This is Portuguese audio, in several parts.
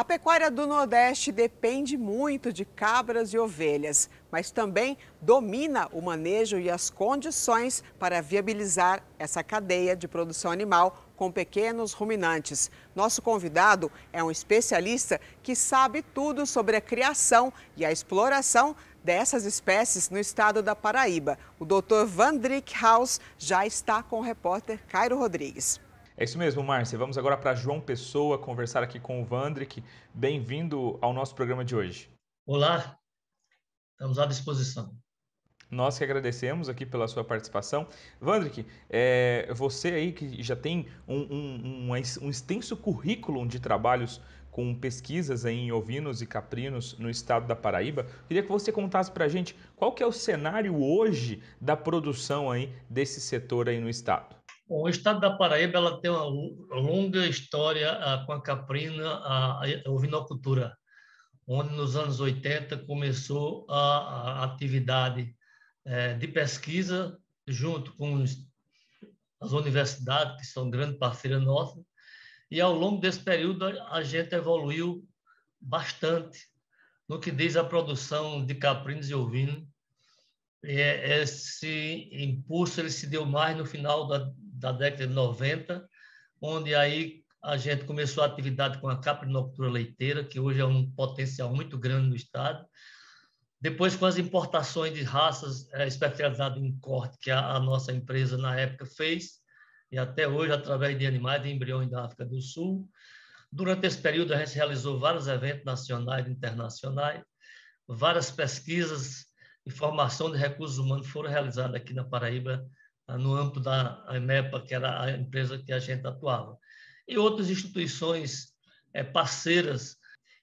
A pecuária do Nordeste depende muito de cabras e ovelhas, mas também domina o manejo e as condições para viabilizar essa cadeia de produção animal com pequenos ruminantes. Nosso convidado é um especialista que sabe tudo sobre a criação e a exploração dessas espécies no estado da Paraíba. O doutor Wandrick Hauss já está com o repórter Caio Rodrigues. É isso mesmo, Márcia. Vamos agora para João Pessoa conversar aqui com o Wandrick. Bem-vindo ao nosso programa de hoje. Olá, estamos à disposição. Nós que agradecemos aqui pela sua participação. Wandrick, você aí que já tem um extenso currículo de trabalhos com pesquisas aí em ovinos e caprinos no estado da Paraíba, queria que você contasse para a gente qual que é o cenário hoje da produção aí desse setor aí no estado. Bom, o estado da Paraíba ela tem uma longa história com a caprina, a ovinocultura, onde nos anos 80 começou a atividade de pesquisa junto com as universidades, que são grande parceira nossa, e ao longo desse período a gente evoluiu bastante no que diz a produção de caprinos e ovinos. Esse impulso ele se deu mais no final da década de 90, onde aí a gente começou a atividade com a caprinocultura leiteira, que hoje é um potencial muito grande no estado. Depois, com as importações de raças especializadas em corte, que a nossa empresa, na época, fez, e até hoje, através de animais de embriões da África do Sul. Durante esse período, a gente realizou vários eventos nacionais e internacionais, várias pesquisas e formação de recursos humanos foram realizadas aqui na Paraíba, no âmbito da EMEPA, que era a empresa que a gente atuava, e outras instituições parceiras.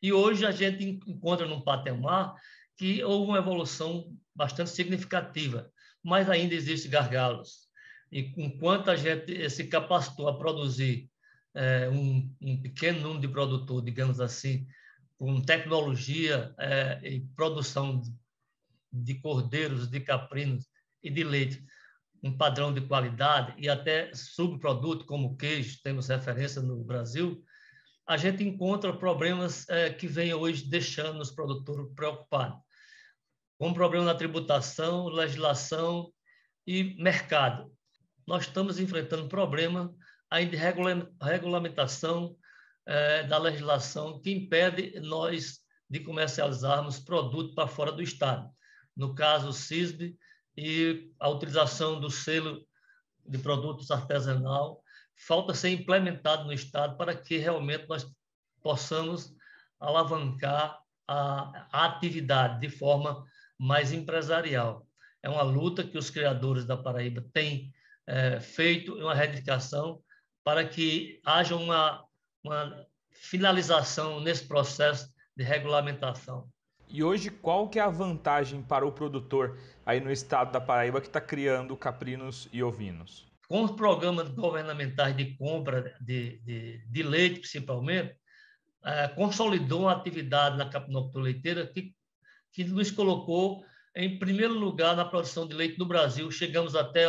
E hoje a gente encontra num patamar que houve uma evolução bastante significativa, mas ainda existem gargalos. E enquanto a gente se capacitou a produzir um pequeno número de produtores, digamos assim, com tecnologia e produção de cordeiros, de caprinos e de leite, um padrão de qualidade e até subproduto como queijo, temos referência no Brasil, a gente encontra problemas que vêm hoje deixando os produtores preocupados, com problema na tributação, legislação e mercado. Nós estamos enfrentando problema ainda de regulamentação da legislação que impede nós de comercializarmos produto para fora do estado. No caso, o SISB e a utilização do selo de produtos artesanal falta ser implementado no estado para que realmente nós possamos alavancar a atividade de forma mais empresarial. É uma luta que os criadores da Paraíba têm feito, uma reivindicação para que haja uma finalização nesse processo de regulamentação. E hoje, qual que é a vantagem para o produtor aí no estado da Paraíba que está criando caprinos e ovinos? Com os programas governamentais de compra de leite, principalmente, consolidou a atividade na caprinocultura leiteira que nos colocou em primeiro lugar na produção de leite no Brasil. Chegamos até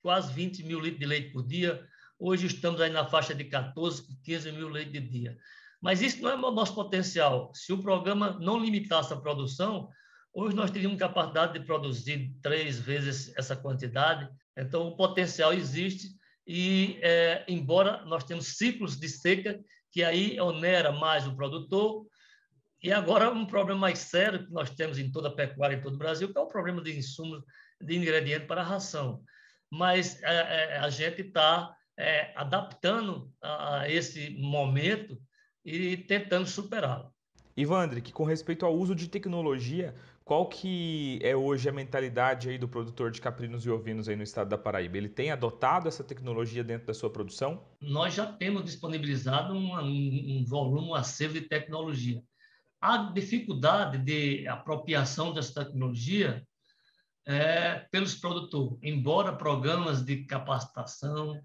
quase 20 mil litros de leite por dia. Hoje estamos aí na faixa de 14, 15 mil litros de dia. Mas isso não é o nosso potencial. Se o programa não limitasse a produção, hoje nós teríamos capacidade de produzir 3 vezes essa quantidade. Então, o potencial existe e, embora nós temos ciclos de seca, que aí onera mais o produtor. E agora, um problema mais sério que nós temos em toda a pecuária, em todo o Brasil, que é o problema de insumos, de ingredientes para a ração. Mas a gente está adaptando a esse momento e tentando superá-lo. E Wandrick, com respeito ao uso de tecnologia, qual que é hoje a mentalidade aí do produtor de caprinos e ovinos aí no estado da Paraíba? Ele tem adotado essa tecnologia dentro da sua produção? Nós já temos disponibilizado um volume, um acervo de tecnologia. A dificuldade de apropriação dessa tecnologia é pelos produtores, embora programas de capacitação,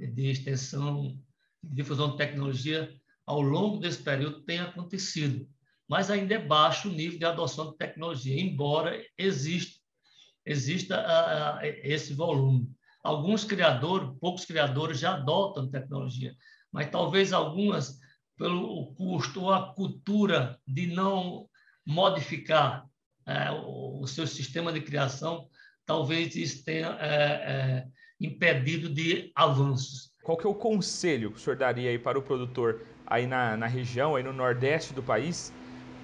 de extensão, de difusão de tecnologia ao longo desse período tem acontecido, mas ainda é baixo o nível de adoção de tecnologia, embora exista esse volume. Poucos criadores já adotam tecnologia, mas talvez algumas pelo custo ou a cultura de não modificar o seu sistema de criação, talvez isso tenha impedido de avanços. Qual que é o conselho que o senhor daria aí para o produtor aí na região, aí no Nordeste do país,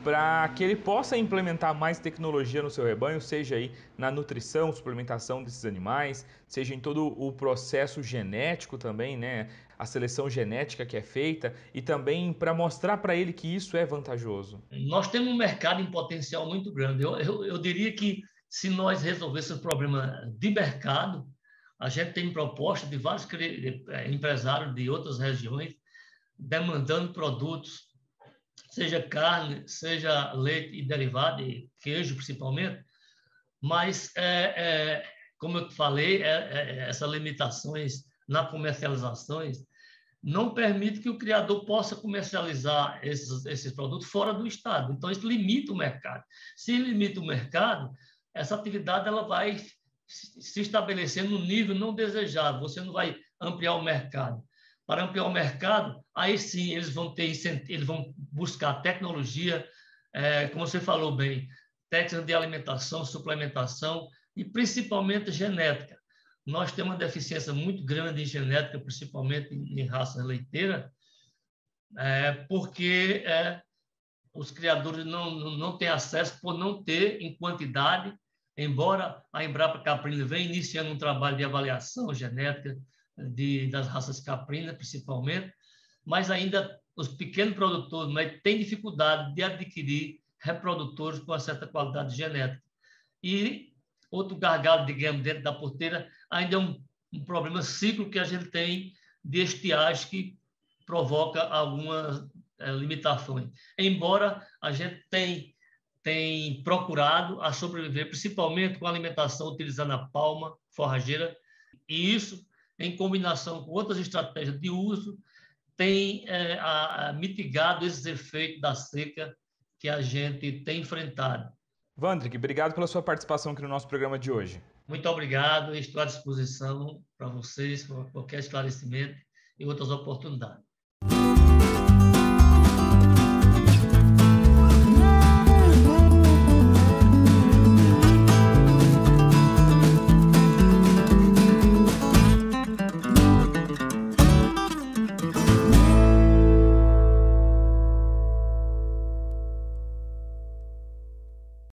para que ele possa implementar mais tecnologia no seu rebanho, seja aí na nutrição, suplementação desses animais, seja em todo o processo genético também, né? A seleção genética que é feita e também para mostrar para ele que isso é vantajoso. Nós temos um mercado em potencial muito grande. Eu diria que se nós resolvêssemos o problema de mercado, a gente tem proposta de vários empresários de outras regiões demandando produtos, seja carne, seja leite e derivado, e queijo principalmente, mas, como eu falei, essas limitações na comercializações não permite que o criador possa comercializar esses produtos fora do Estado. Então, isso limita o mercado. Se limita o mercado, essa atividade ela vai se estabelecer num nível não desejável, você não vai ampliar o mercado. Para ampliar o mercado, aí sim eles vão ter eles vão buscar tecnologia, como você falou bem, técnicas de alimentação, suplementação e principalmente genética. Nós temos uma deficiência muito grande em genética, principalmente em raça leiteira, porque os criadores não têm acesso por não ter em quantidade, embora a Embrapa Caprina venha iniciando um trabalho de avaliação genética das raças caprinas, principalmente, mas ainda os pequenos produtores têm dificuldade de adquirir reprodutores com uma certa qualidade genética. E outro gargalo, digamos, dentro da porteira, ainda é um problema ciclo que a gente tem de estiagem que provoca algumas limitações. Embora a gente tem procurado a sobreviver, principalmente com a alimentação utilizando a palma forrageira, e isso, em combinação com outras estratégias de uso, tem mitigado esses efeitos da seca que a gente tem enfrentado. Wandrick, obrigado pela sua participação aqui no nosso programa de hoje. Muito obrigado, estou à disposição para vocês, para qualquer esclarecimento e outras oportunidades.